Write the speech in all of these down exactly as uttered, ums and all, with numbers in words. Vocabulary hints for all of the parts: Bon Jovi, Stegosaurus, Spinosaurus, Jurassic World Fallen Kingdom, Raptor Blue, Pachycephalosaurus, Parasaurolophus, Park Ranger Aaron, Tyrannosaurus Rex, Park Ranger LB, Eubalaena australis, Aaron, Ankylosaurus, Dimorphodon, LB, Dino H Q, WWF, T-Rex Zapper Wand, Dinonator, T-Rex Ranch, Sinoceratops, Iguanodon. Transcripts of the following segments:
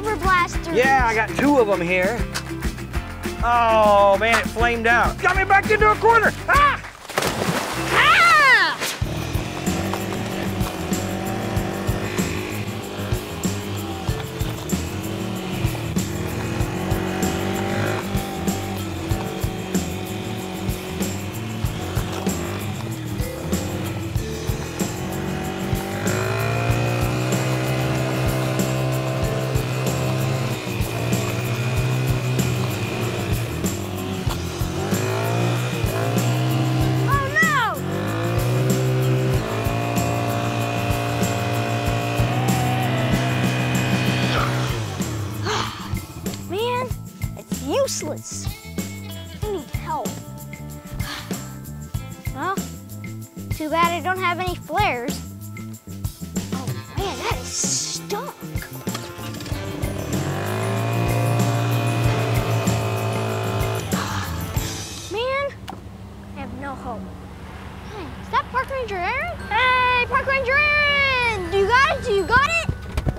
Hyper blasters. Yeah, I got two of them here. Oh, man, it flamed out. Got me back into a corner. Ah! Useless. I need help. Well, too bad I don't have any flares. Oh man, that is stuck. Man, I have no hope. Hey, is that Park Ranger Aaron? Hey, Park Ranger Aaron! Do you got it? Do you got it?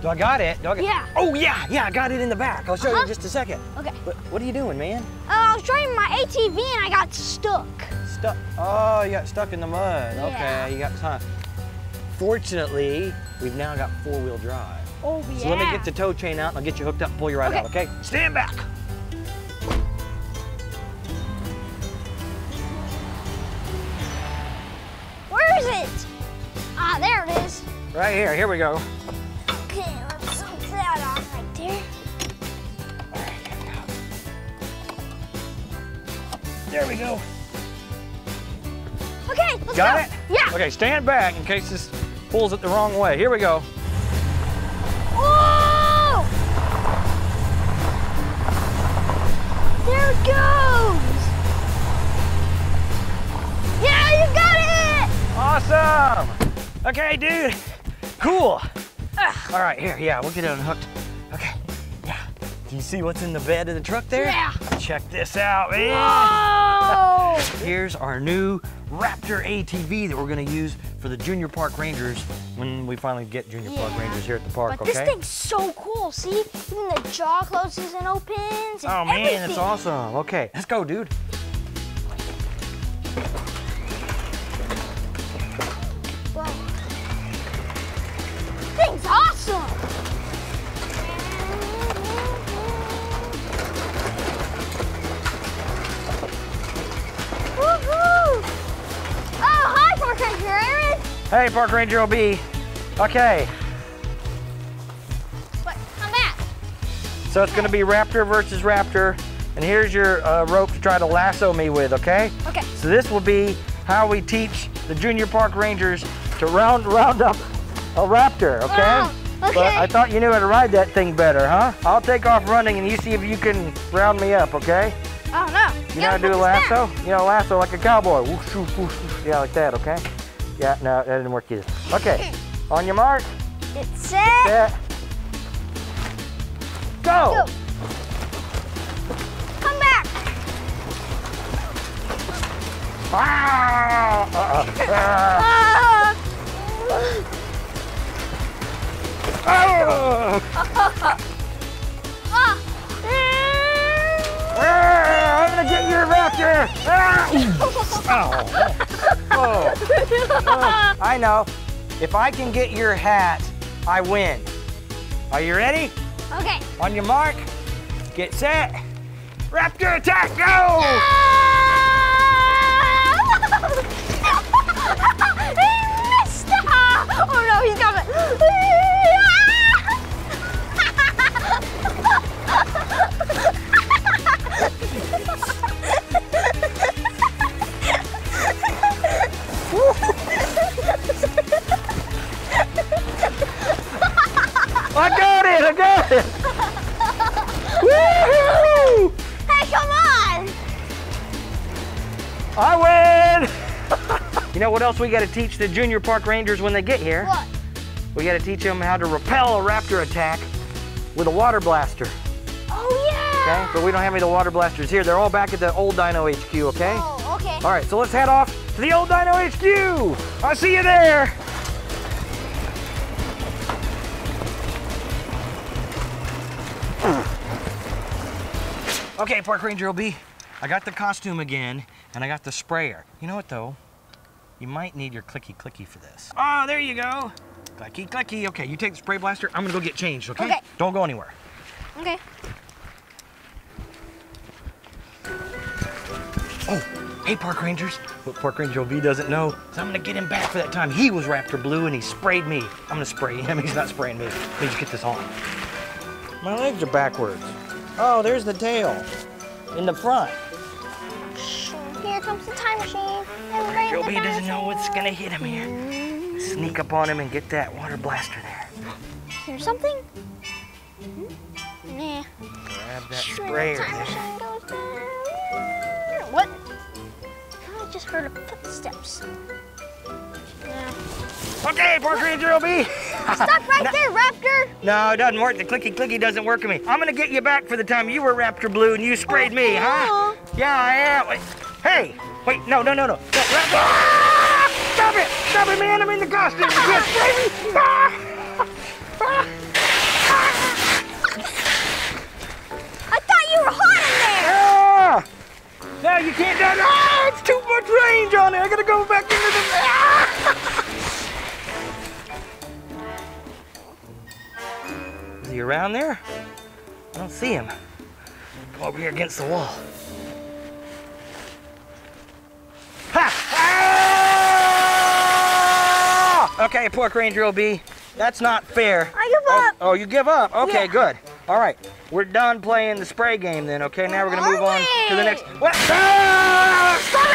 Do I got it? Do I got yeah. Oh, yeah, yeah, I got it in the back. I'll show uh-huh. you in just a second. Okay. What, what are you doing, man? Uh, I was driving my A T V and I got stuck. Stuck? Oh, you got stuck in the mud. Yeah. Okay, you got time. Fortunately, we've now got four-wheel drive. Oh, yeah. So let me get the tow chain out and I'll get you hooked up and pull you right okay. out, okay? Stand back. Where is it? Ah, there it is. Right here, here we go. Okay, let's hook that on right there. All right, here we go. There we go. Okay, let's Got go. Got it? Yeah. Okay, stand back in case this pulls it the wrong way. Here we go. Whoa! There it goes. Yeah, you got it! Awesome. Okay, dude. Cool. All right, here, yeah, we'll get it unhooked. Okay, yeah. Do you see what's in the bed of the truck there? Yeah. Check this out, man. Whoa! Here's our new Raptor A T V that we're gonna use for the Junior Park Rangers when we finally get Junior yeah. Park Rangers here at the park, but okay? This thing's so cool, see? Even the jaw closes and opens and Oh man, everything. It's awesome. Okay, let's go, dude. Hey, Park Ranger L B. Okay. What? I'm back. So it's okay. gonna be Raptor versus Raptor, and here's your uh, rope to try to lasso me with, okay? Okay. So this will be how we teach the Junior Park Rangers to round round up a Raptor, okay? Oh, okay. But I thought you knew how to ride that thing better, huh? I'll take off running and you see if you can round me up, okay? Oh no. You know how to do a lasso? Down. You know, lasso like a cowboy. Yeah, like that, okay? Yeah, no, that didn't work either. Okay, on your mark. Get set. Get set. Go. Go. Come back. Ah! Uh-uh. Ah. Oh. Ah, I'm gonna get your raptor. Ah. Oh. Oh. Oh, I know. If I can get your hat, I win. Are you ready? Okay. On your mark, get set, Raptor attack, go! No! He missed it! Oh no, he's got it. I got it! I got it! Woo-hoo! Hey, come on! I win! You know what else we gotta teach the Junior Park Rangers when they get here? What? We gotta teach them how to repel a raptor attack with a water blaster. Oh, yeah! Okay, but we don't have any of the water blasters here. They're all back at the old Dino H Q, okay? Oh, okay. All right, so let's head off to the old Dino H Q! I'll see you there! Okay, Park Ranger L B, I got the costume again, and I got the sprayer. You know what though? You might need your clicky-clicky for this. Oh, there you go. Clicky-clicky. Okay, you take the spray blaster. I'm gonna go get changed, okay? Okay. Don't go anywhere. Okay. Oh, hey, Park Rangers. What Park Ranger L B doesn't know is I'm gonna get him back for that time. He was Raptor Blue and he sprayed me. I'm gonna spray him. He's not spraying me. Let me just get this on. My legs are backwards. Oh, there's the tail in the front. Here comes the time machine. Joby doesn't know what's gonna hit him here. Sneak up on him and get that water blaster there. There's something? Mm-hmm. Nah. Grab that sure, sprayer. The time machine goes down. What? I just heard footsteps. Yeah. Okay, Park Ranger L B. Stop right no. there, Raptor. No, it doesn't work. The clicky clicky doesn't work on me. I'm gonna get you back for the time you were Raptor Blue and you sprayed oh, me, oh. huh? Yeah, I am. Wait. Hey! Wait, no, no, no, no. Ah! Stop it! Stop it, man! I'm in the costume! You can't spray me! Ah! Ah! Ah! I thought you were hot in there! Ah! No, you can't do that! Ah! It's too much range on it! I gotta go back into the... Ah! Is he around there? I don't see him. Come over here against the wall. Okay, Pork Ranger L B, that's not fair. I give up. Oh, oh you give up? Okay, yeah. Good. All right, we're done playing the spray game then, okay? Now we're gonna move on to the next. What? Ah! Stop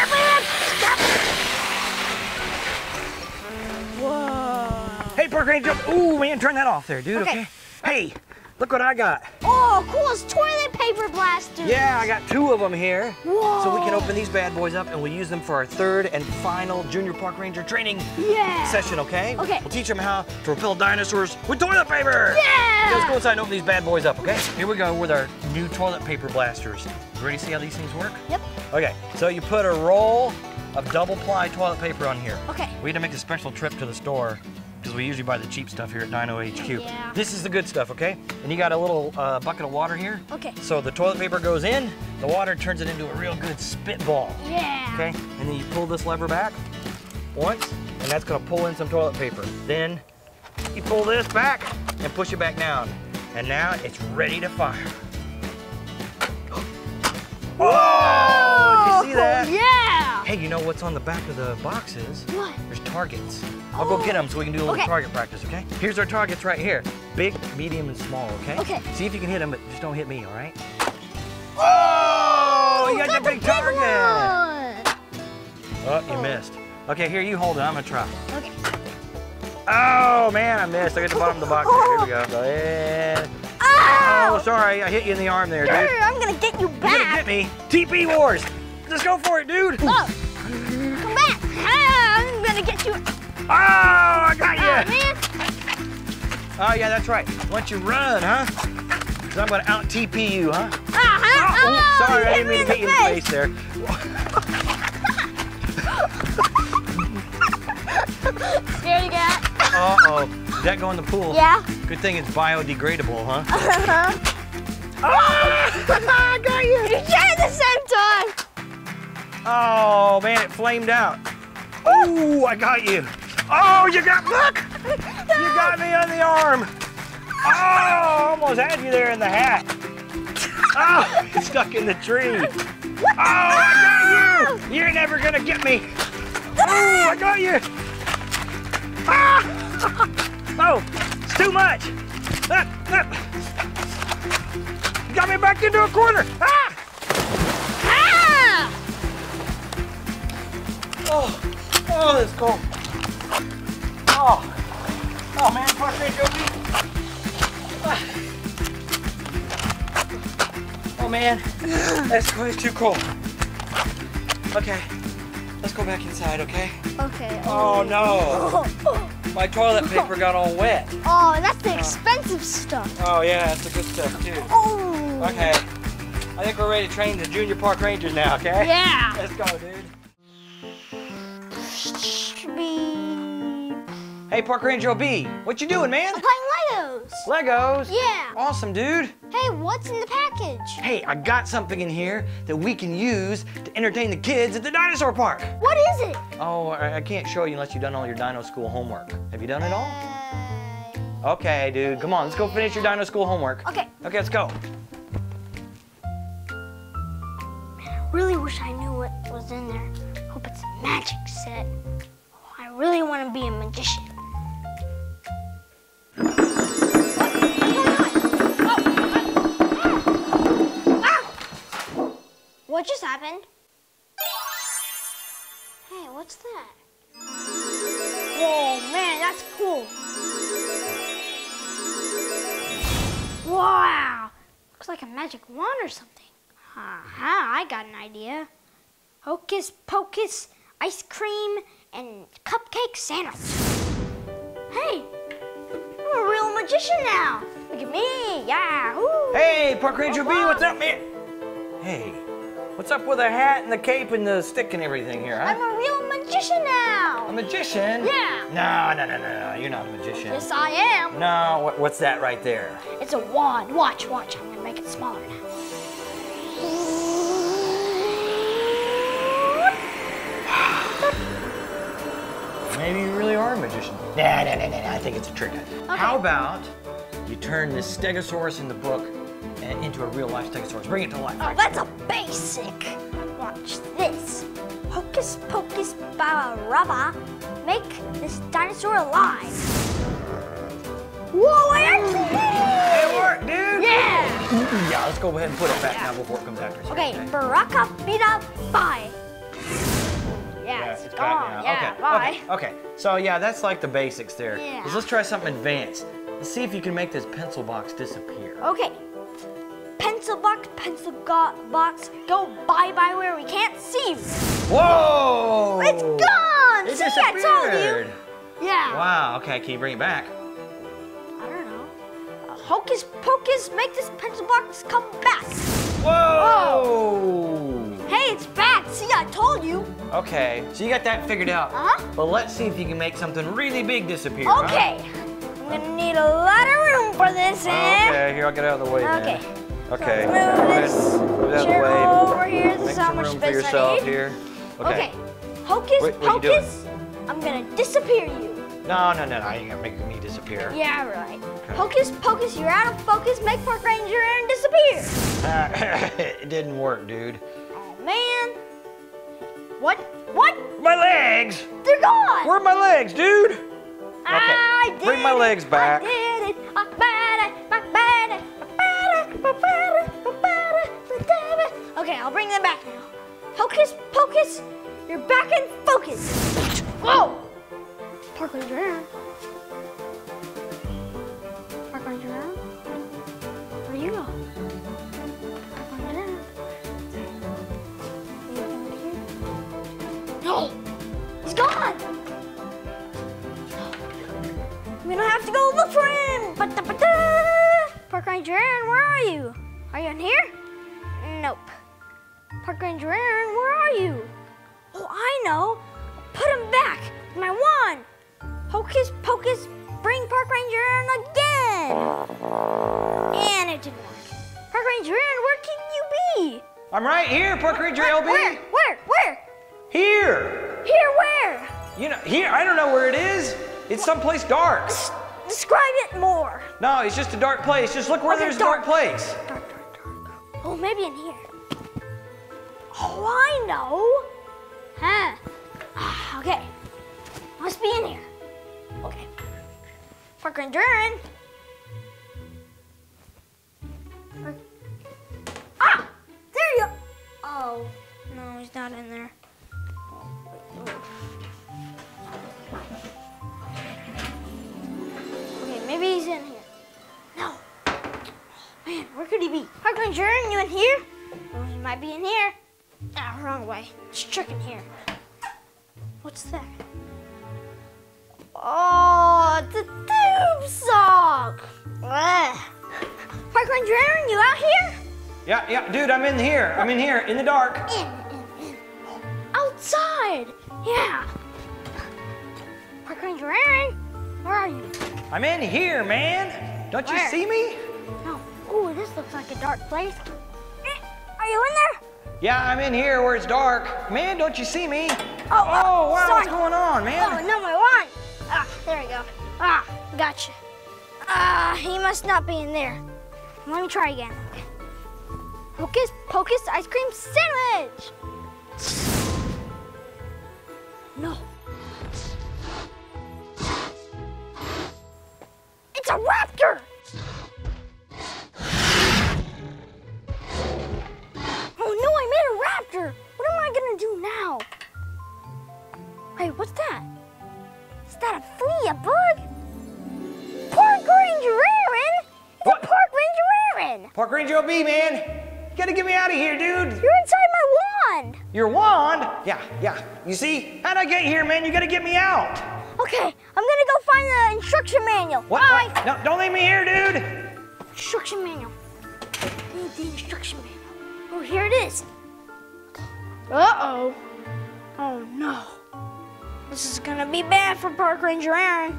it, man! Stop it! Whoa. Hey, Pork Ranger. Ooh, man, turn that off there, dude, okay? okay? Hey, look what I got. Oh, cool, it's toilet paper blasters. Yeah, I got two of them here. Whoa. So we can open these bad boys up and we'll use them for our third and final Junior Park Ranger training yeah. session, okay? Okay. We'll teach them how to repel dinosaurs with toilet paper. Yeah! Okay, let's go inside and open these bad boys up, okay? Here we go with our new toilet paper blasters. You ready to see how these things work? Yep. Okay, so you put a roll of double ply toilet paper on here. Okay. We had to make a special trip to the store because we usually buy the cheap stuff here at Dino H Q. Yeah. This is the good stuff, okay? And you got a little uh, bucket of water here. Okay. So the toilet paper goes in, the water turns it into a real good spitball. Yeah. Okay, and then you pull this lever back once, and that's gonna pull in some toilet paper. Then you pull this back and push it back down. And now it's ready to fire. Whoa! Whoa! Did you see that? Yeah! Hey, you know what's on the back of the boxes? What? There's targets. I'll go get them so we can do a little okay. target practice, okay? Here's our targets right here. Big, medium, and small, okay? Okay. See if you can hit them, but just don't hit me, all right? Oh, you got, got the big, big target. One. Oh, you missed. Okay, here, you hold it. I'm gonna try. Okay. Oh, man, I missed. I got the bottom of the box. Here we go. Go ahead. Oh, sorry, I hit you in the arm there, dude. Durr, I'm gonna get you back. You're gonna get me. T P Wars. Let's go for it, dude. Oh, come back. I'm gonna get you. Oh, I got you! Oh, oh, yeah, that's right. Why don't you run, huh? Because I'm going to out-T P you, huh? Uh-huh. Oh, oh, sorry, I didn't mean to get you in the face there. Scared you got. Uh-oh. Did that go in the pool? Yeah. Good thing it's biodegradable, huh? Uh-huh. Oh, I got you! You tried at the same time! Oh, man, it flamed out. Ooh, I got you. Oh, you got, look! No. You got me on the arm. Oh, almost had you there in the hat. Oh, it's stuck in the tree. Oh, I got you. You're never going to get me. Oh, I got you. Oh, it's too much. You got me back into a corner. Ah! Ah! Oh, oh, that's cold. Oh, oh man, Park Ranger L B. Oh man, that's too cold. Okay, let's go back inside, okay? Okay. Oh, oh no, my toilet paper got all wet. Oh, that's the expensive uh, stuff. Oh yeah, that's the good stuff too. Oh. Okay, I think we're ready to train the Junior Park Rangers now, okay? Yeah. Let's go, dude. Hey, Park Ranger L B, what you doing, man? I'm playing Legos. Legos? Yeah. Awesome, dude. Hey, what's in the package? Hey, I got something in here that we can use to entertain the kids at the dinosaur park. What is it? Oh, I, I can't show you unless you've done all your dino school homework. Have you done it all? Uh, okay, dude, come on, let's go finish your dino school homework. Okay. Okay, let's go. Really wish I knew what was in there. Hope it's a magic set. Oh, I really want to be a magician. What just happened? Hey, what's that? Whoa, man, that's cool. Wow, looks like a magic wand or something. Aha, uh-huh, I got an idea. Hocus Pocus, ice cream, and cupcake Santa. Hey, I'm a real magician now. Look at me, yeah. Ooh. Hey, Park Ranger B, what's up, man? Hey, what's up with the hat and the cape and the stick and everything here, huh? I'm a real magician now. A magician? Yeah. No, no, no, no, no, you're not a magician. Yes, I am. No, what, what's that right there? It's a wand. Watch, watch, I'm gonna make it smaller now. Maybe you really are a magician. Nah, nah, nah, nah, nah. I think it's a trick. Okay. How about you turn this stegosaurus in the book and into a real-life stegosaurus? Bring it to life. Oh, right. That's a basic. Watch this. Hocus Pocus Baba Rubba, make this dinosaur alive. Whoa, Aaron! It worked, dude. Yeah. Yeah. Let's go ahead and put it back yeah. now before it comes after us. Okay. okay. Baraka Bida Bye. Yeah, it's, it's gone. Yeah, okay. Bye. Okay. okay, so yeah, that's like the basics there. Yeah. Let's, let's try something advanced. Let's see if you can make this pencil box disappear. Okay. Pencil box, pencil box, go bye-bye where we can't see. Whoa! It's gone! It see, disappeared. I told you. Yeah. Wow, okay, can you bring it back? I don't know. Uh, hocus Pocus, make this pencil box come back. Whoa! Whoa. Hey, it's back. See, I told you. Okay, so you got that figured out. Uh-huh. But let's see if you can make something really big disappear. Okay. Huh? I'm gonna need a lot of room for this. And... Okay, here, I'll get out of the way Okay. Then. Okay. So let's move this move chair over here. This is how much room space for yourself I need. Here. Okay. okay. Hocus Wait, Pocus, I'm gonna disappear you. No, no, no, no, you gotta make me disappear. Yeah, right. Okay. Hocus Pocus, you're out of focus. Make Park Ranger Aaron disappear. Uh, it didn't work, dude. Oh, man. What? What? My legs! They're gone! Where are my legs, dude? Okay. I did Bring my legs back. I did it. I it. Okay, I'll bring them back now. Hocus Pocus, you're back in focus. Whoa! Park Ranger Aaron. Park Ranger Aaron. Where are you going? Hey, he's gone. We don't have to go look for him. Ba -da -ba -da. Park Ranger Aaron, where are you? Are you in here? Nope. Park Ranger Aaron, where are you? Oh, I know. Put him back with my wand. Hocus Pocus, bring Park Ranger Aaron again. And it didn't work. Park Ranger Aaron, where can you be? I'm right here, Park Ranger L B. Where? Where? Where? Here! Here where? You know, here, I don't know where it is. It's someplace dark. S describe it more. No, it's just a dark place. Just look where okay, there's dark. a dark place. Dark, dark, dark. Oh, maybe in here. Oh, I know. Huh. Okay. Must be in here. Okay. Park Ranger Aaron. Ah! There you go. Oh, no, he's not in there. Okay, maybe he's in here. No. Oh, man, where could he be? Park Ranger Aaron, you in here? Well, he might be in here. Ah, wrong way. It's tricking here. What's that? Oh, it's a tube sock. Park Ranger Aaron, you out here? Yeah, yeah, dude, I'm in here. I'm in here, in the dark. In, in, in. Outside. Yeah. Park Ranger Aaron, Where are you? I'm in here, man. Don't Where? you see me? No. Ooh, this looks like a dark place. Are you in there? Yeah, I'm in here where it's dark. Man, don't you see me? Oh, oh wow, sorry. What's going on, man? Oh, no, my line. Ah, there we go. Ah, gotcha. Ah, uh, he must not be in there. Let me try again. Hocus Pocus ice cream sandwich! No. It's a raptor! Oh no, I made a raptor! What am I gonna do now? Wait, what's that? Is that a flea, a bug? Park Ranger Aaron! It's what? a Park Ranger Aaron! Park Ranger L B, man! You gotta get me out of here, dude! You're inside my wand! Your wand? Yeah, yeah. You see? How'd I get here, man? You gotta get me out! Okay, I'm gonna go find the instruction manual. What? Bye! What? No, don't leave me here, dude! Instruction manual. I need the instruction manual. Oh, here it is. Uh-oh. Oh, no. This is gonna be bad for Park Ranger Aaron.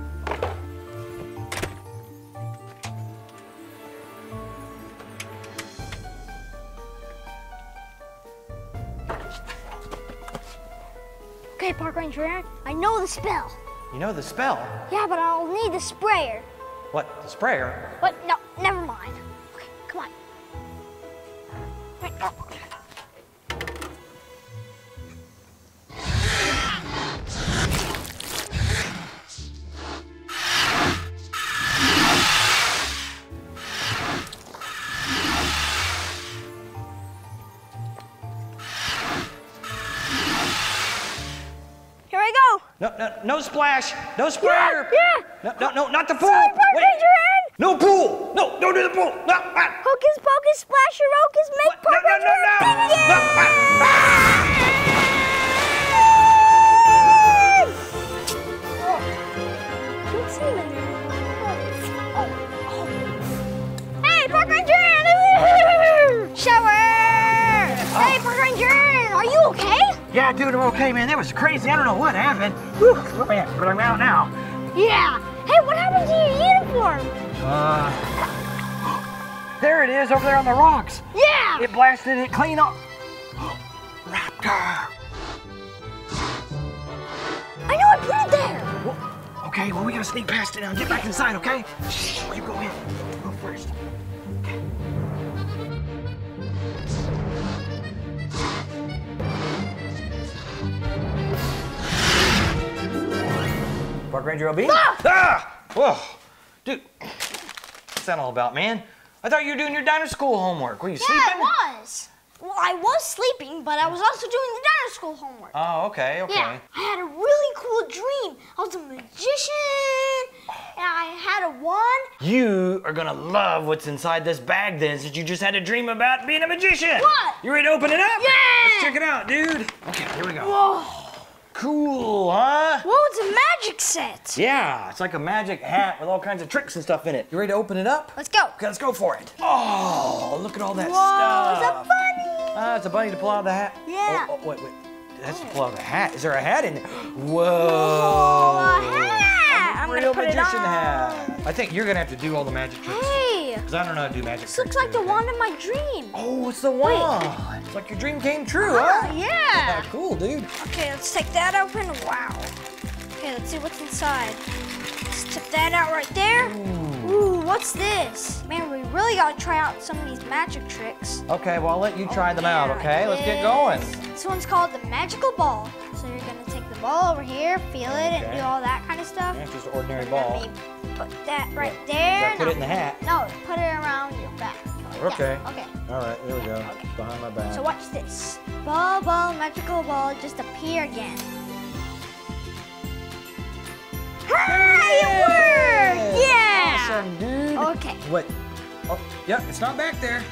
Okay, Park Ranger Aaron, I know the spell. You know the spell? Yeah, but I'll need the sprayer. What, the sprayer? What, no, never mind. Okay, come on. Right, oh. No, no, no splash, no sprayer. Yeah, yeah. No, no, no, not the pool. Sorry, Park Ranger Aaron. No pool. No, don't do the pool. No. Ah. Hocus Pocus splash your hocus make what? Park no, Ranger no, no, no. Aaron. No, ah, ah. Oh. Don't see him in there. Oh. Oh. Hey, Park Ranger Aaron. Shower. Oh. Hey, Park Ranger Aaron, are you okay? Yeah, dude, I'm okay, man. That was crazy. I don't know what happened. Whew, man, but I'm out now. Yeah. Hey, what happened to your uniform? Uh, there it is over there on the rocks. Yeah. It blasted it clean off. Raptor. I know I put it there. Well, okay, well, we gotta sneak past it now. Get back inside, okay? Shh, you go in. Go first. Park Ranger L B? Ah! Ah! Whoa, dude, what's that all about, man? I thought you were doing your diner school homework. Were you yeah, sleeping? Yeah, I was. Well, I was sleeping, but I was also doing the diner school homework. Oh, okay, okay. Yeah, I had a really cool dream. I was a magician, and I had a wand. You are gonna love what's inside this bag then, since you just had a dream about being a magician. What? You ready to open it up? Yeah! Let's check it out, dude. Okay, here we go. Whoa. Cool, huh? Whoa, it's a magic set. Yeah, it's like a magic hat with all kinds of tricks and stuff in it. You ready to open it up? Let's go. Okay, let's go for it. Oh, look at all that Whoa, stuff. It's a bunny. Uh, it's a bunny to pull out of the hat. Yeah. Oh, oh wait, wait. That's oh. to pull out of the hat. Is there a hat in there? Whoa. Whoa, a hat. A I'm real put magician it on. hat. I think you're going to have to do all the magic tricks. Hey. Because I don't know how to do magic this tricks. This looks like the wand of my dream. Oh, it's the wand. Wait. It's like your dream came true, huh? huh? Yeah. Oh, cool, dude. Okay, let's take that open. Wow. Okay, let's see what's inside. Let's tip that out right there. Ooh, Ooh what's this? Man, we really got to try out some of these magic tricks. Okay, well, I'll let you try oh, them yeah, out, okay? Let's get going. This one's called the magical ball. So you're going to take the ball over here, feel okay. it, and do all that kind of stuff. Yeah, it's just an ordinary ball. Let me put that right yeah. there. Did I put no. it in the hat? No, put it around your back. Okay. Yeah, okay. All right, there we go. Okay. Behind my back. So watch this. Ball, ball, magical ball, just appear again. Hey, it worked! Yeah! Awesome, dude. Okay. What? Oh, yep, yeah, it's not back there.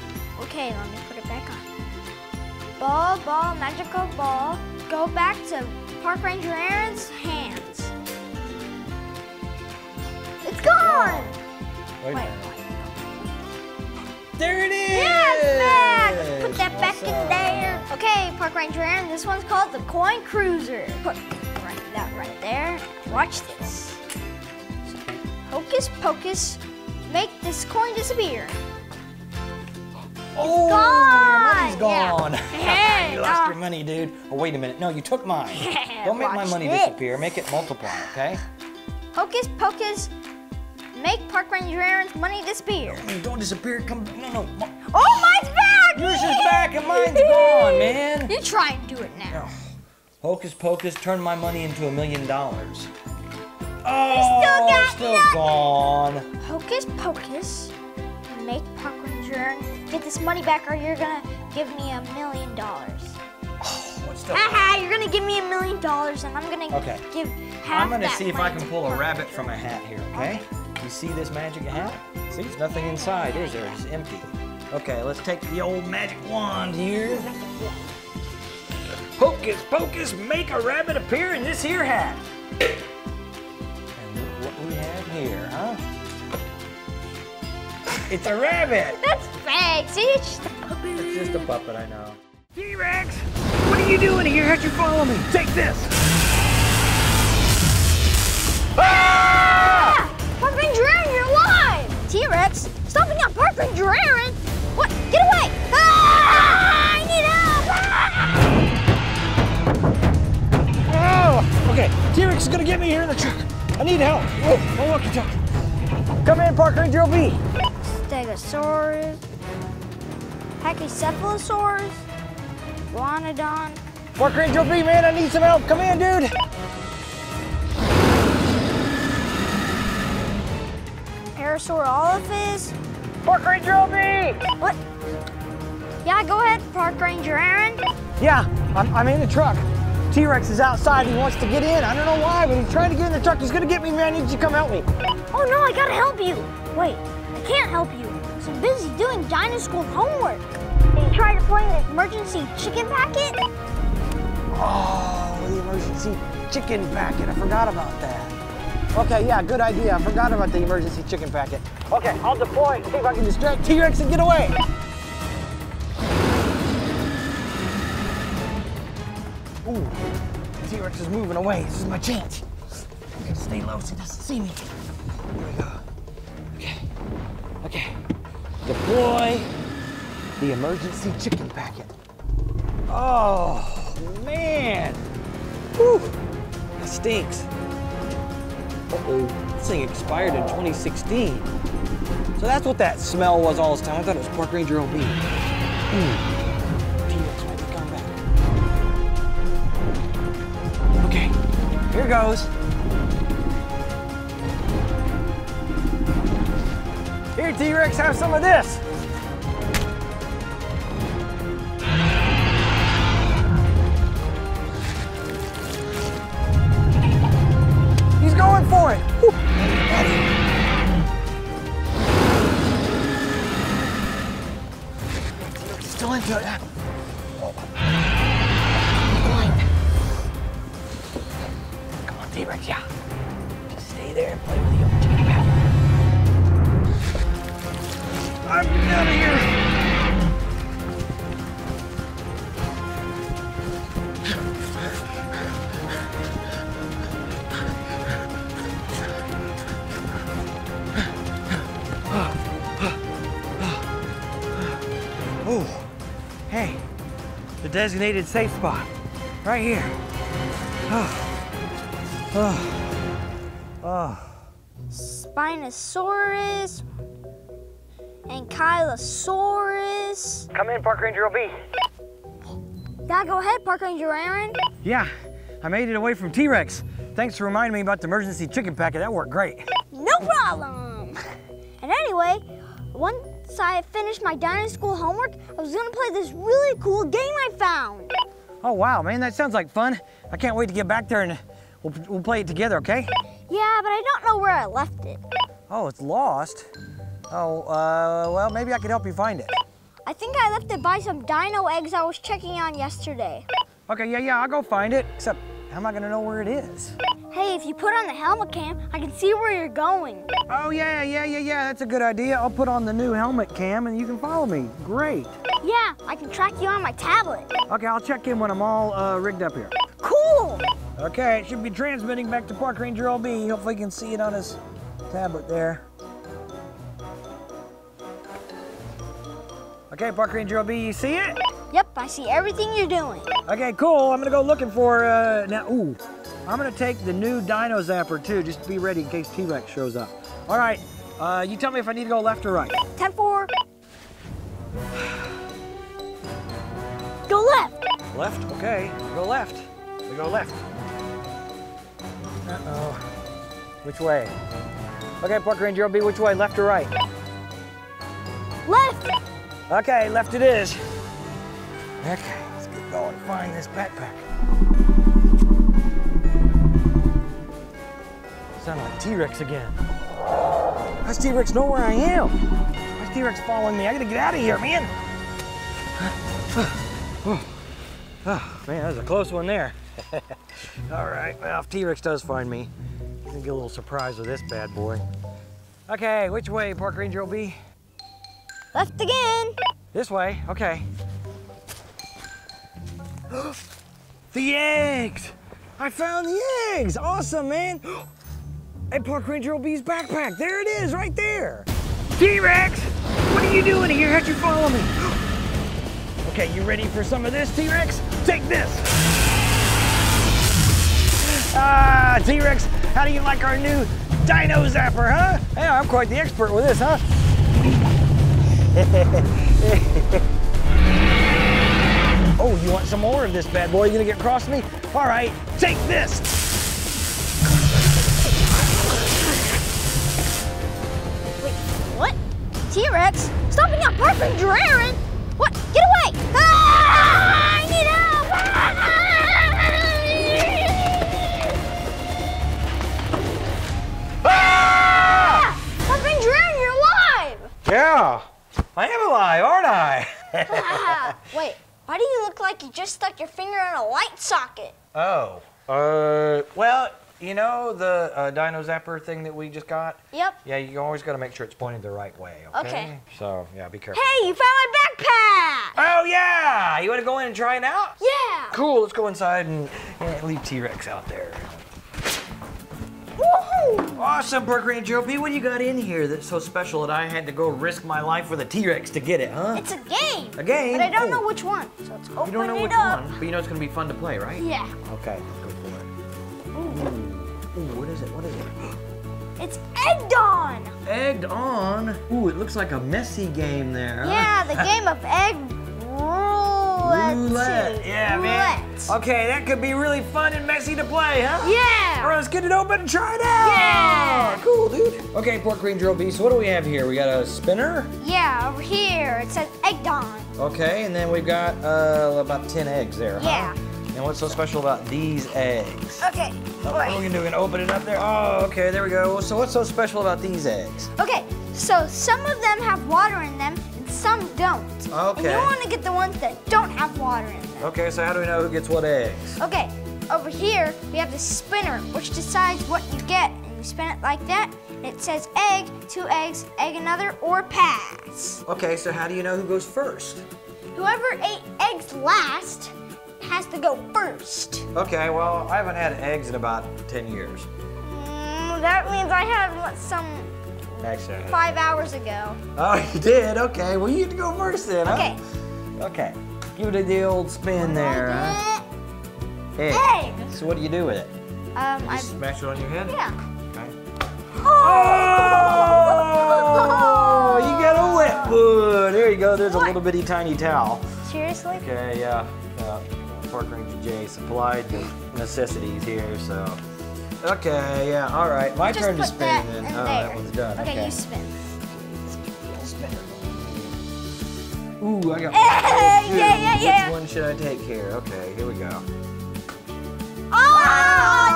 Okay, let me put it back on. Ball, ball, magical ball. Go back to Park Ranger Aaron's hands. It's gone! Oh. Wait. Wait. There it is! Yeah, it's back! Let's put that back awesome. in there. Okay, Park Ranger Aaron, this one's called the Coin Cruiser. Put right, that right there. Watch this. So Hocus pocus, make this coin disappear. Oh, it's gone. Your money's gone. Yeah. You lost uh, your money, dude. Oh, wait a minute. No, you took mine. Yeah, don't make my money this. disappear. Make it multiply, okay? Hocus pocus, make Park Ranger Aaron's money disappear. No, don't disappear. Come, no, no. Oh, mine's back. Yours is back and mine's gone, man. You try and do it now. No. Hocus pocus, turn my money into a million dollars. Oh, still, got still nothing. gone. Hocus pocus, make Park Ranger Aaron get this money back, or you're gonna give me a million dollars. Oh, what's that? Haha, you're gonna give me a million dollars, and I'm gonna okay. give half I'm gonna that see if I can pull a rabbit from a hat here, okay? okay? You see this magic hat? See, there's nothing inside, is there? It's empty. Okay, let's take the old magic wand here. Hocus pocus, make a rabbit appear in this here hat. And look what we have here, huh? It's a rabbit. That's See, it's just a puppet. It's just a puppet, I know. T-Rex, what are you doing here? How'd you follow me? Take this. Ah! Park Ranger Aaron, you're alive. T-Rex, stomping out Park Ranger Aaron. What? Get away. Ah! I need help. Ah! Oh, okay, T-Rex is gonna get me here in the truck. I need help. Oh, walkie-talkie. Come in, Park Ranger L B. Stegosaurus. Pachycephalosaurus, Iguanodon. Park Ranger L B, man, I need some help. Come in, dude. Parasaurolophus. Park Ranger L B. What? Yeah, go ahead, Park Ranger Aaron. Yeah, I'm, I'm in the truck. T-Rex is outside, he wants to get in. I don't know why, but he's trying to get in the truck. He's gonna get me, man, I need you to come help me. Oh no, I gotta help you. Wait, I can't help you. I'm busy doing dinosaur homework. Did you try to play the emergency chicken packet? Oh, the emergency chicken packet. I forgot about that. Okay, yeah, good idea. I forgot about the emergency chicken packet. Okay, I'll deploy and see if I can distract T-Rex and get away. Ooh, T-Rex is moving away. This is my chance. I gotta stay low so he doesn't see me. Here we go. Okay, okay. Deploy the emergency chicken packet. Oh, man. Whew, that stinks. Uh-oh, this thing expired in twenty sixteen. So that's what that smell was all this time. I thought it was Park Ranger L B. Mm. T-Rex might be coming back. Okay, here goes. Here, T-Rex, have some of this. He's going for it. Woo. T-Rex is still into it. Oh. Come on, T-Rex, yeah. Just stay there and play with the old chicken pattern. I'm out of here. Oh, hey, the designated safe spot, right here. Oh, oh, oh. Spinosaurus. Ankylosaurus. Come in, Park Ranger L B. Yeah, go ahead, Park Ranger Aaron. Yeah, I made it away from T-Rex. Thanks for reminding me about the emergency chicken packet. That worked great. No problem. And anyway, once I finished my dinosaur school homework, I was gonna play this really cool game I found. Oh, wow, man, that sounds like fun. I can't wait to get back there and we'll, we'll play it together, okay? Yeah, but I don't know where I left it. Oh, it's lost? Oh, uh, well, maybe I could help you find it. I think I left it by some dino eggs I was checking on yesterday. Okay, yeah, yeah, I'll go find it. Except, how am I gonna know where it is? Hey, if you put on the helmet cam, I can see where you're going. Oh, yeah, yeah, yeah, yeah, that's a good idea. I'll put on the new helmet cam and you can follow me. Great. Yeah, I can track you on my tablet. Okay, I'll check in when I'm all uh, rigged up here. Cool. Okay, it should be transmitting back to Park Ranger L B. Hopefully you can see it on his tablet there. Okay, Park Ranger L B, you see it? Yep, I see everything you're doing. Okay, cool. I'm gonna go looking for uh, now. Ooh, I'm gonna take the new Dino Zapper too, just to be ready in case T-Rex shows up. All right, uh, you tell me if I need to go left or right. ten four. Go left. Left. Okay, we go left. We go left. Uh oh. Which way? Okay, Park Ranger L B, which way? Left or right? Left. Okay, left it is. Okay, let's get going and find this backpack. Sound like T-Rex again. That's T-Rex know where I am. That's T-Rex following me. I gotta get out of here, man. Oh, man, that was a close one there. All right, well, if T-Rex does find me, I'm gonna get a little surprise with this bad boy. Okay, which way, Park Ranger L B? Left again. This way, okay. The eggs! I found the eggs! Awesome, man! And Park Ranger L B's backpack. There it is, right there. T-Rex, what are you doing here? How'd you follow me? Okay, you ready for some of this, T-Rex? Take this. Ah, T-Rex, how do you like our new Dino Zapper, huh? Yeah, I'm quite the expert with this, huh? Oh, you want some more of this bad boy? You gonna get across me? All right, take this. Wait, what? T-Rex, stopping at Park Ranger Aaron? What? Get away! Ah, I need help! Ah! Ah! Park Ranger Aaron, you're alive! Yeah, I am alive, aren't I? Ah, wait. Why do you look like you just stuck your finger in a light socket? Oh, uh, well, you know the uh, Dino Zapper thing that we just got? Yep. Yeah, you always got to make sure it's pointed the right way, okay? Okay. So, yeah, be careful. Hey, you found my backpack! Oh, yeah! You want to go in and try it out? Yeah! Cool, let's go inside and yeah, leave T-Rex out there. Woohoo! Awesome, Park Ranger L B. What do you got in here that's so special that I had to go risk my life with a T-Rex to get it, huh? It's a game. A game? But I don't oh. know which one, so let's open it up. You don't know which up. one, but you know it's going to be fun to play, right? Yeah. Okay, go for it. Ooh. Ooh, what is it? What is it? It's Egged On! Egged On? Ooh, it looks like a messy game there, huh? Yeah, the game of egg roulette. Roulette, yeah, roulette. man. Okay, that could be really fun and messy to play, huh? Yeah! All right, let's get it open and try it out! Yeah! Cool, dude. Okay, Park Ranger L B, so what do we have here? We got a spinner? Yeah, over here. It says Egged On. Okay, and then we've got uh, about ten eggs there, huh? Yeah. And what's so special about these eggs? Okay. Oh, what are we gonna do? We're gonna open it up there? Oh, okay, there we go. So what's so special about these eggs? Okay, so some of them have water in them, some don't. Okay. And you want to get the ones that don't have water in them. Okay, so how do we know who gets what eggs? Okay, over here we have the spinner, which decides what you get. And you spin it like that, and it says egg, two eggs, egg another, or pass. Okay, so how do you know who goes first? Whoever ate eggs last has to go first. Okay, well, I haven't had eggs in about ten years. Mm, that means I had some... Actually, Five hours ago. Oh, you did? Okay. Well, you get to go first then, okay. huh? Okay. Okay. Give it the old spin there, huh? Egg. Egg. So what do you do with it? Um, you just smash it on your head? Yeah. Okay. Oh! Oh! You got a wet one. There you go. There's what? a little bitty tiny towel. Seriously? Okay, yeah. Uh, Park Ranger J supplied the necessities here, so. Okay, yeah, all right. My turn to spin then. Oh, that one's done. Okay, okay. You spin. Spin. Ooh, I got one. Yeah, yeah, yeah. Which one should I take here? Okay, here we go. Oh, ah,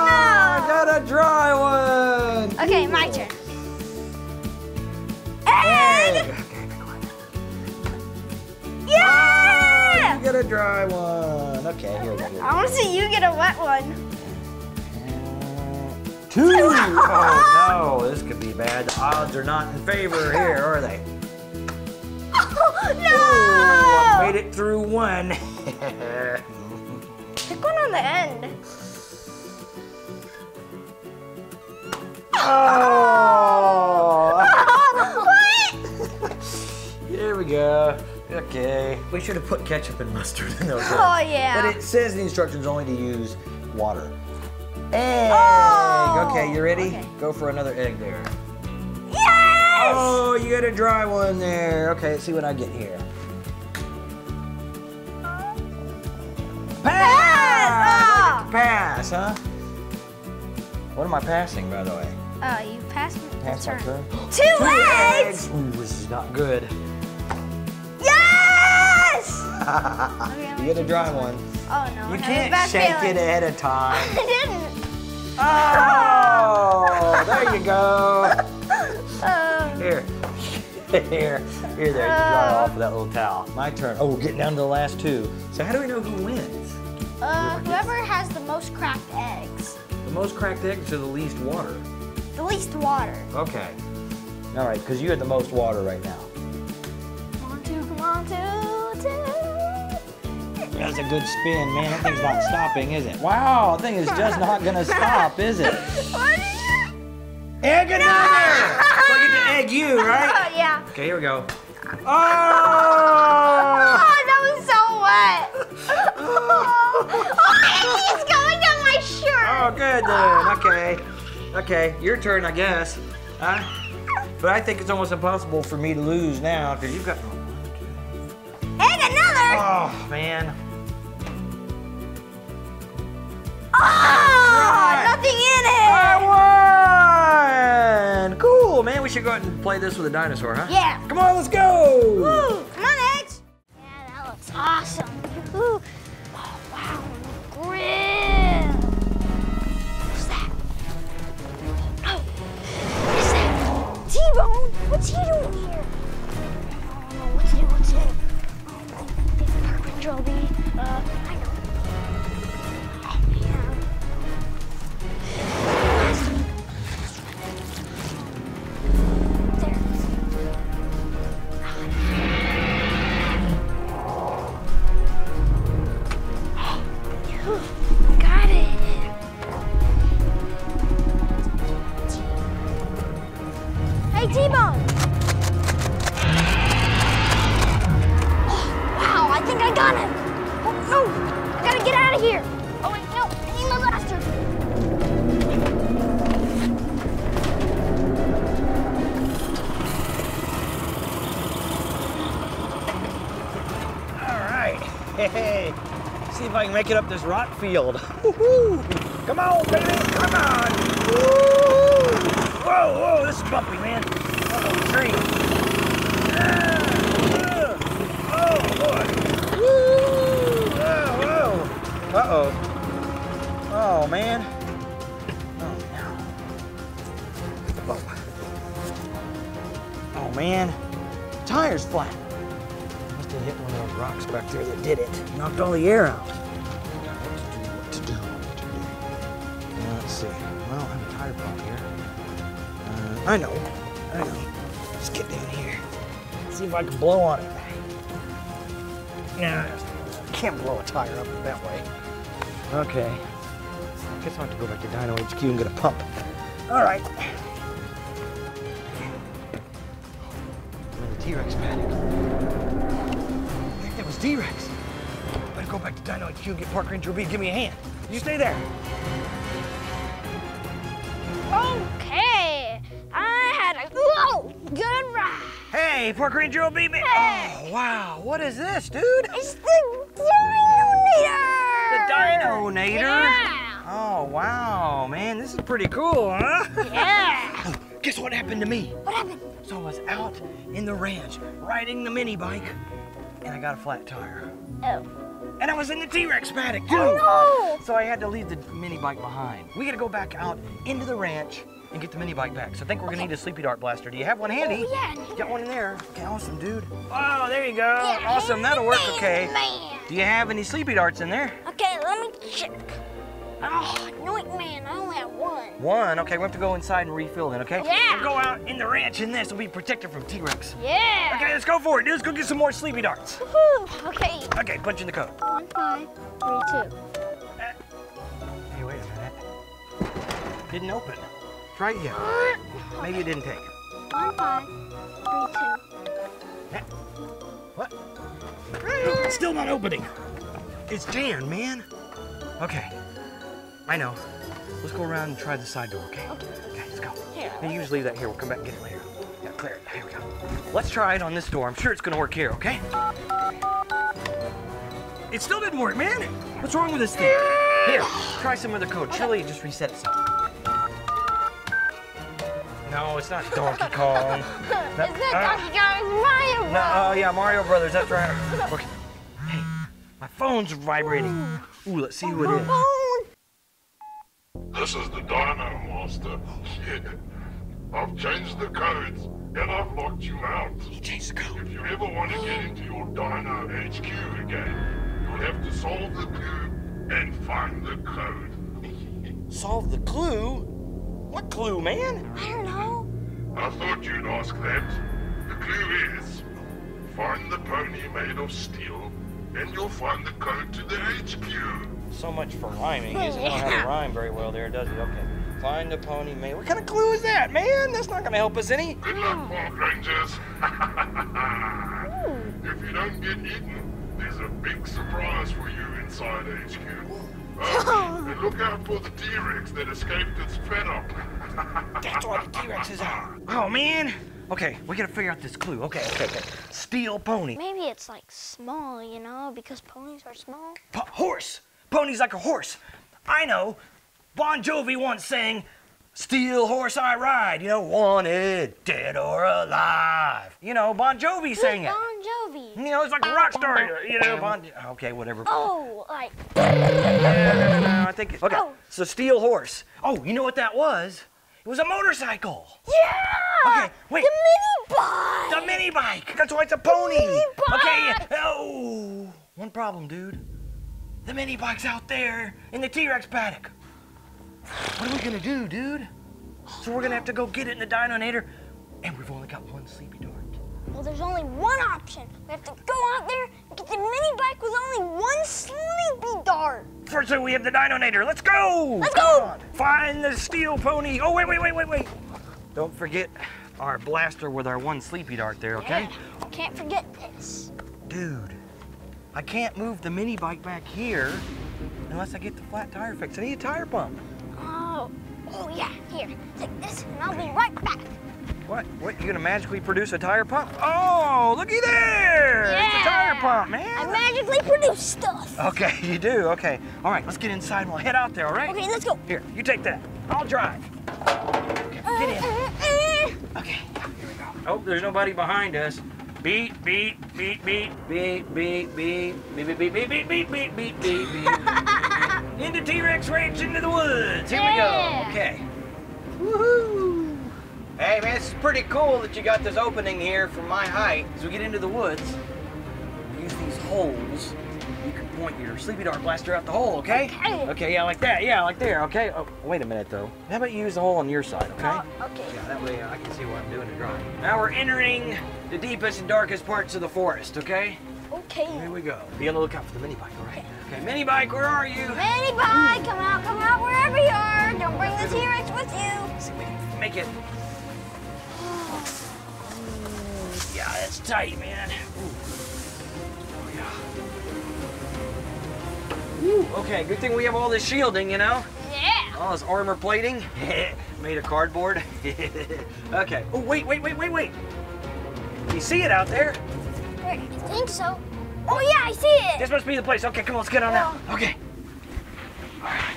no! I got a dry one. Okay, Ooh. my turn. Egg! Okay, pick one. Yeah! Ah, you got a dry one. Okay, here we go. I want to see you get a wet one. Two. Oh no, this could be bad. The odds are not in favor here, are they? Oh no! Ooh, made it through one. Pick one on the end. Oh! Okay. We should have put ketchup and mustard in those. Oh, yeah. But it says in the instructions only to use water. Egg. Oh. Okay, you ready? Okay. Go for another egg there. Yes! Oh, you got a dry one there. Okay, let's see what I get here. Pass! Pass, oh. Pass, huh? What am I passing, by the way? Uh, you passed me. Pass turn. turn. Two, Two eggs! eggs! Ooh, this is not good. Yes! Okay, you get a dry one. one. Oh, no. You can't shake feelings. it ahead of time. I didn't. Oh! There you go. Um. Here. Here. Here, there. You dry off with that little towel. My turn. Oh, we're getting down to the last two. So how do we know who wins? Uh, whoever has the most cracked eggs. The most cracked eggs or the least water? The least water. Okay. All right, because you had the most water right now. Come on, two, come on, two, two. That's a good spin, man. That thing's not stopping, is it? Wow, that thing is just not going to stop, is it? What is it? Egg another! No! We're going to egg you, right? Oh, yeah. Okay, here we go. Oh! Oh, that was so wet. Oh, oh it's going down my shirt. Oh, good then. Okay. Okay, your turn, I guess. Uh, but I think it's almost impossible for me to lose now because you've got. And another! Oh, man. Oh! Right. Nothing in it! I won! Cool, man. We should go out and play this with a dinosaur, huh? Yeah. Come on, let's go! Woo! Come on, eggs! Yeah, that looks awesome. Woo. Oh, wow. Grill! T-Bone, what's he doing here? I don't know what to do, what to do. Oh, I think the carpenter will be, uh, I know. Oh, man. There. Oh, I got it. T-Bone! Oh, wow, I think I got him! Oh, no! I gotta get out of here! Oh, wait, no! I need my blaster! Alright, hey, hey! See if I can make it up this rock field. Woohoo! Come on, baby! Come on! Woo! Whoa, whoa, this is bumpy, man. Uh-oh, tree. Ah, oh, boy. Woo! Oh, whoa. Uh-oh. Oh, man. Oh, no. Whoa. Oh, man. Tire's flat. Must have hit one of those rocks back there that did it. Knocked all the air out. What to do, what to do, what to do. Now, let's see. Well, I'm tired back here. I know, I know. Let's get down here. See if I can blow on it. Nah, I can't blow a tire up that way. Okay. I guess I'll have to go back to Dino H Q and get a pump. All right. I'm in the T-Rex panic. I think that was T-Rex. Better go back to Dino H Q and get Park Ranger B. Give me a hand. You stay there. Okay. Whoa! Good ride! Hey, Park Ranger L B! Hey. Oh, wow, what is this, dude? It's the Dino-nator! The Dino-nator? Yeah! Oh, wow, man, this is pretty cool, huh? Yeah! Guess what happened to me? What happened? So I was out in the ranch, riding the mini bike, and I got a flat tire. Oh. And I was in the T-Rex paddock, too! Oh, no! So I had to leave the mini bike behind. We gotta go back out into the ranch and get the mini bike back. So I think we're gonna okay. need a sleepy dart blaster. Do you have one handy? Oh, yeah. Got one in there. Okay, awesome, dude. Oh, there you go. Yeah, awesome, that'll work. Man, okay. Man. Do you have any sleepy darts in there? Okay, let me check. Oh, no, man, I only have one. One? Okay, we have to go inside and refill it, okay? Yeah. We'll go out in the ranch in this. We'll be protected from T-Rex. Yeah. Okay, let's go for it, dude. Let's go get some more sleepy darts. Woohoo, okay. Okay, punch in the code. One, five, three, two. Uh, hey, wait a minute. Didn't open. Try it again. Maybe it didn't take. One, five, three, two. What? Still not opening. It's jammed, man. Okay. I know. Let's go around and try the side door, okay? Okay, okay let's go. Here. Now you just leave that here. We'll come back and get it later. Yeah, clear it. Here we go. Let's try it on this door. I'm sure it's gonna work here, okay? It still didn't work, man. What's wrong with this thing? Here, try some other code. Okay. Chili just reset itself. No, it's not Donkey Kong. No, it's not uh, Donkey Kong, it's Mario Bros. No, oh yeah, Mario Brothers, that's right. Okay. Hey, my phone's vibrating. Ooh, let's see who it is. This is the Dino Monster. I've changed the codes and I've locked you out. He changed the code. If you ever want to get into your Dino H Q again, you'll have to solve the clue and find the code. Solve the clue? What clue, man? I don't know. I thought you'd ask that. The clue is, find the pony made of steel, and you'll find the code to the H Q. So much for rhyming. He doesn't know how to rhyme very well there, does he? Okay. Find the pony made... What kind of clue is that, man? That's not going to help us any. Good luck, park rangers. If you don't get eaten, there's a big surprise for you inside H Q. Uh, and look out for the T-Rex that escaped its venom. That's why the T-Rexes are. Oh, man. Okay, we gotta figure out this clue. Okay, okay, okay. Steel pony. Maybe it's like small, you know, because ponies are small. Po horse. Pony's like a horse. I know. Bon Jovi once sang, "Steel horse I ride." You know, wanted, dead or alive. You know, Bon Jovi sang it. Bon Jovi. You know, it's like a rock star. You know, Bon. Okay, whatever. Oh, like. Yeah, no, no, I think. It, okay, oh. So steel horse. Oh, you know what that was? It was a motorcycle. Yeah. Okay, wait. The mini bike. The mini bike. That's why it's a pony. The mini bike. Okay. Oh, one problem, dude. The mini bike's out there in the T-Rex paddock. What are we gonna do, dude? So we're gonna have to go get it in the Dinonator, and we've only got one sleepy dart. Well, there's only one option. We have to go out there and get the mini bike with only one sleepy dart. First, we have the Dinonator. Let's go! Let's go! God. Find the steel pony. Oh wait, wait, wait, wait, wait! Don't forget our blaster with our one sleepy dart there, okay? Yeah, can't forget this. Dude, I can't move the mini bike back here unless I get the flat tire fixed. I need a tire pump. Oh, oh yeah, here, take this and I'll be right back. What, what, you're gonna magically produce a tire pump? Oh, looky there, yeah. It's a tire pump, man. I magically produce stuff. Okay, you do, okay. All right, let's get inside, we'll head out there, all right? Okay, let's go. Here, you take that, I'll drive. Okay, uh, get in. Uh, uh. Okay, here we go. Oh, there's nobody behind us. Beep, beep, beep, beep, beep, beep, beep, beep, beep, beep, beep, beep, beep, beep, beep. Into T-Rex Ranch, into the woods. Here yeah. we go. Okay. Woohoo! Hey man, it's pretty cool that you got this opening here from my height. As we get into the woods, use these holes. You can point your sleepy dart blaster out the hole, okay? Okay. Okay, yeah, like that. Yeah, like there. Okay. Oh, wait a minute though. How about you use the hole on your side, okay? Oh, okay. Yeah, that way uh, I can see what I'm doing to drive. Now we're entering the deepest and darkest parts of the forest, okay? Okay. Here we go. Be on the lookout for the mini bike, all right? Okay. Okay, mini bike, where are you? Mini bike, come out, come out, wherever you are. Don't bring the T-Rex with you. See, we can make it. Yeah, that's tight, man. Oh, yeah. Woo, okay, good thing we have all this shielding, you know? Yeah. All this armor plating. Made of cardboard. Okay. Oh, wait, wait, wait, wait, wait. You see it out there? I think so. Oh yeah, I see it! This must be the place. Okay, come on, let's get on out. No. Okay. Alright.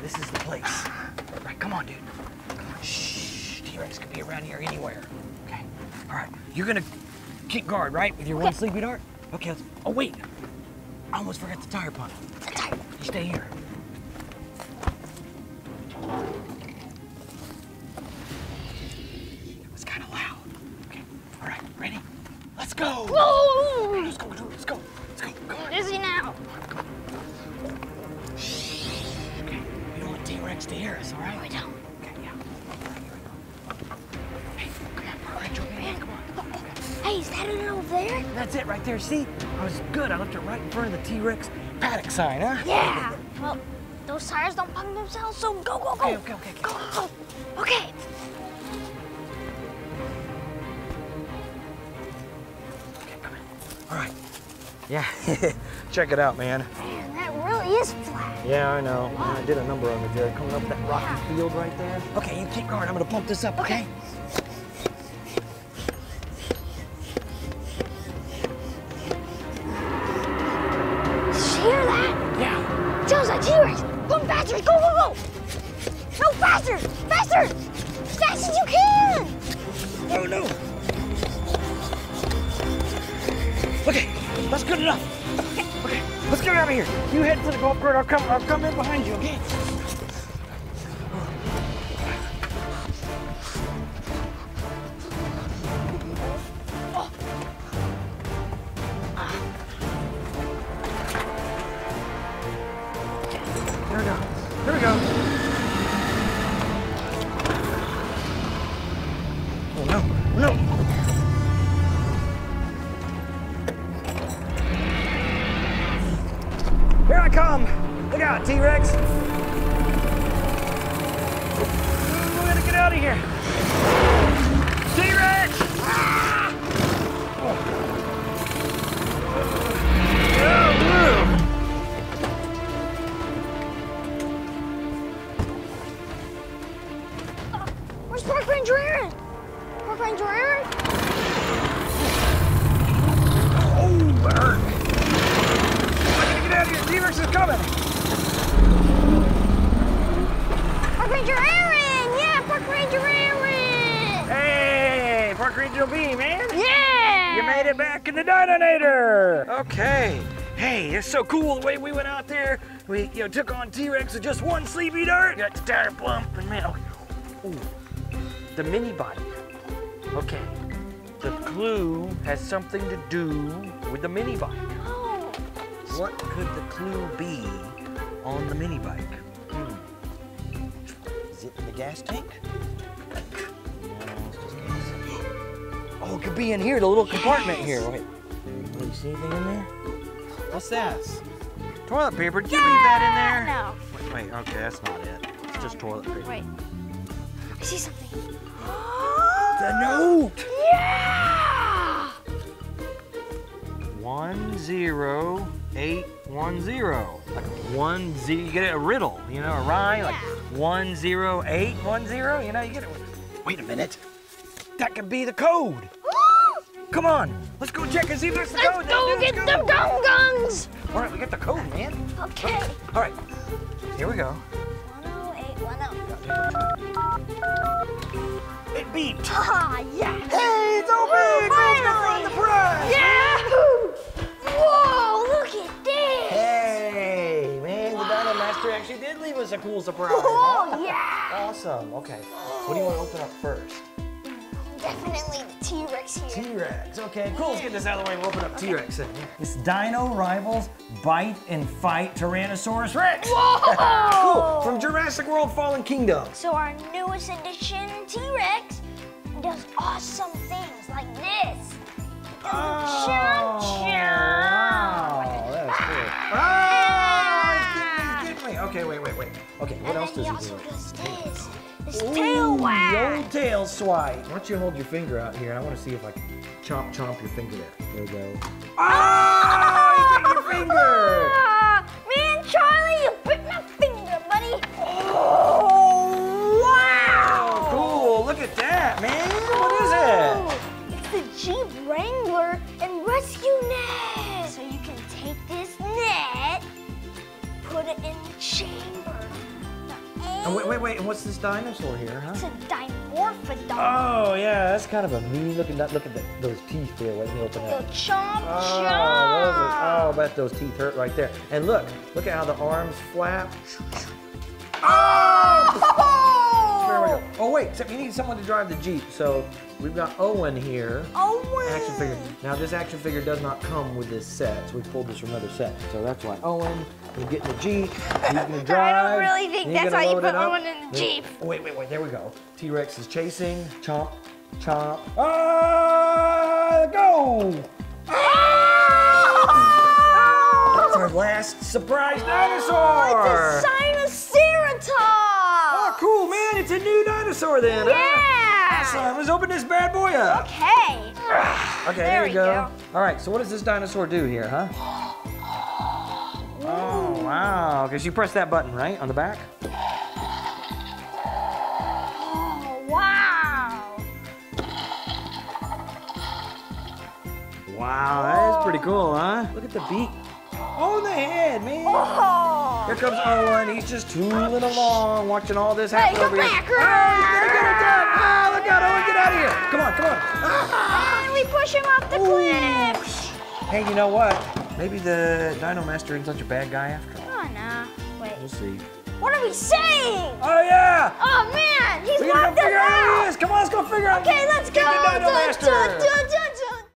This is the place. Alright, come on, dude. Come on. Shh. T-Rex could be around here anywhere. Okay. Alright. You're gonna keep guard, right? With your okay. one sleepy dart? Okay, let's oh wait. I almost forgot the tire pump. The tire pump. You stay here. It was kinda loud. Okay. Alright, ready? Let's go! Whoa! Right, let's go, let's go, let's go, let's go. Come on. Dizzy now. Come on, come on. Shh. Okay, we don't want T-Rex to hear us, all right? No, we don't. Okay, yeah. Right, here we go. Hey, come on, Park Ranger, man, come on. Okay. Hey, is that it over there? That's it right there, see? I was good, I left it right in front of the T-Rex paddock sign, huh? Yeah! Well, those tires don't pump themselves, so go, go, go. Okay, okay, okay. okay. Go, go, go. Okay. All right. Yeah. Check it out, man. Man, that really is flat. Yeah, I know. Wow. I did a number on it, Jared. Coming up that rocky yeah. field right there. Okay, you keep going. I'm gonna pump this up, okay? okay? T-Rex, come faster! Go, go, go! No, faster! Faster! As fast as you can! Oh, no! Okay, that's good enough. Okay, okay, let's get out of here. You head for the golf cart. I'll come, I'll come in behind you, okay? T-Rex. We gotta get out of here. T-Rex! Ah! Oh. Uh, where's Park Ranger Aaron? Park Ranger Aaron? Oh, that hurt. I gotta get out of here. T-Rex is coming. Park Ranger Aaron! Yeah, Park Ranger Aaron! Hey, Park Ranger L B, man! Yeah! You made it back in the detonator! Okay. Hey, it's so cool the way we went out there. We you know, took on T-Rex with just one sleepy dart. Got the tire plump and man, okay. Ooh, the mini body. Okay, the glue has something to do with the mini bike. Oh. What could the clue be on the mini bike? The gas tank? Oh, it could be in here, the little yes. compartment here. Wait. Do you see anything in there? What's that? Toilet paper. Did yeah. you leave that in there? No. Wait, wait, okay, that's not it. It's just toilet paper. Wait. I see something. The note! Yeah! One zero eight one zero. Like one zero, you get it, a riddle, you know, a rhyme, yeah. like one zero eight one zero, you know, you get it. Wait a minute, that could be the code. Woo! Come on, let's go check and see if there's the let's code. Go let's get go get the gum guns. All right, we get the code, man. Okay. All right, here we go. One zero eight one zero. It beat. Ah, oh, yeah. Hey, it's open. Ooh, finally. Let's go run the prize. Yeah. Whoa, look at this. Hey. Actually did leave us a cool surprise. Oh, huh? yeah! Awesome, okay. What do you want to open up first? Definitely the T-Rex here. T-Rex, okay, cool. Let's get this out of the way. We'll open up okay. T-Rex in here. It's Dino Rivals Bite and Fight Tyrannosaurus Rex. Whoa! Cool, from Jurassic World Fallen Kingdom. So our newest edition, T-Rex, does awesome things like this. Oh, chum chum. Wow, that was cool. Ah! Okay, wait, wait, wait. Okay, what and else does he, also he do? Does this, this Ooh, tail wag. Old tail swipe. Why don't you hold your finger out here? I want to see if I can chomp, chomp your finger there. There we go. Ah! Oh, oh, you bit your finger! Oh, man, Charlie, you bit my finger, buddy. Oh, wow! Cool, look at that, man. Oh, what is it? It's the Jeep Wrangler and Rescue Net. So you can take this net. Put it in the chamber. Oh, wait, wait, wait, and what's this dinosaur here, huh? It's a dimorphodon. Oh, yeah, that's kind of a mean looking, look at the, those teeth there, let me open up. The chomp oh, chomp. Oh, bet those teeth hurt right there. And look, look at how the arms flap. Oh! There we go. Oh, wait, except you need someone to drive the Jeep, so we've got Owen here. Owen! Action figure. Now, this action figure does not come with this set, so we pulled this from another set, so that's why Owen. You get in the Jeep, he's gonna drive. I don't really think that's why you put Owen in the Jeep. Wait, wait, wait, there we go. T-Rex is chasing. Chomp, chomp. Ah, go! Ah! That's our last surprise dinosaur! It's a Sinoceratops! Oh, cool, man, it's a new dinosaur then, huh? Yeah! Awesome, let's open this bad boy up. Okay. Okay, there, there you go. go. All right, so what does this dinosaur do here, huh? Oh, wow, because you press that button, right, on the back? Oh, wow. Wow, that is pretty cool, huh? Look at the beak. Oh, the head, man. Oh, here comes Owen. He's just tooling along, watching all this happen hey, over here. Back. Oh, he's gonna get it done. Oh, look out, Owen, get out of here. Come on, come on. And we push him off the cliff. Hey, you know what? Maybe the Dino Master isn't such a bad guy after all. Oh, no. Wait. We'll see. What are we saying? Oh, yeah. Oh, man, he's locked us out. Come on, let's go figure out. Okay, let's go. Get the Dino Master.